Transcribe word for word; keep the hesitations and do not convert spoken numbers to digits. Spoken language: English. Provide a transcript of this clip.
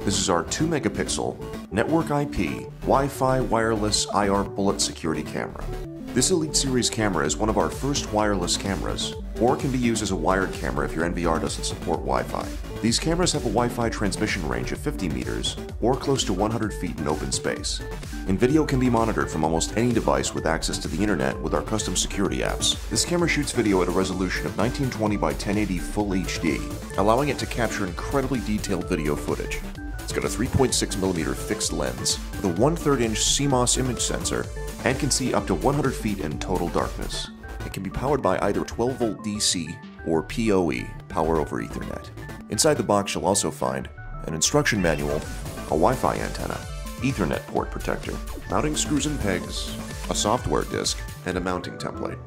This is our two megapixel, network I P, Wi-Fi wireless I R bullet security camera. This Elite Series camera is one of our first wireless cameras, or can be used as a wired camera if your N V R doesn't support Wi-Fi. These cameras have a Wi-Fi transmission range of fifty meters, or close to one hundred feet in open space. And video can be monitored from almost any device with access to the internet with our custom security apps. This camera shoots video at a resolution of nineteen twenty by ten eighty full H D, allowing it to capture incredibly detailed video footage. It's got a three point six millimeter fixed lens with a one third inch C M O S image sensor and can see up to one hundred feet in total darkness. It can be powered by either twelve volt D C or P O E, power over Ethernet. Inside the box you'll also find an instruction manual, a Wi-Fi antenna, Ethernet port protector, mounting screws and pegs, a software disk, and a mounting template.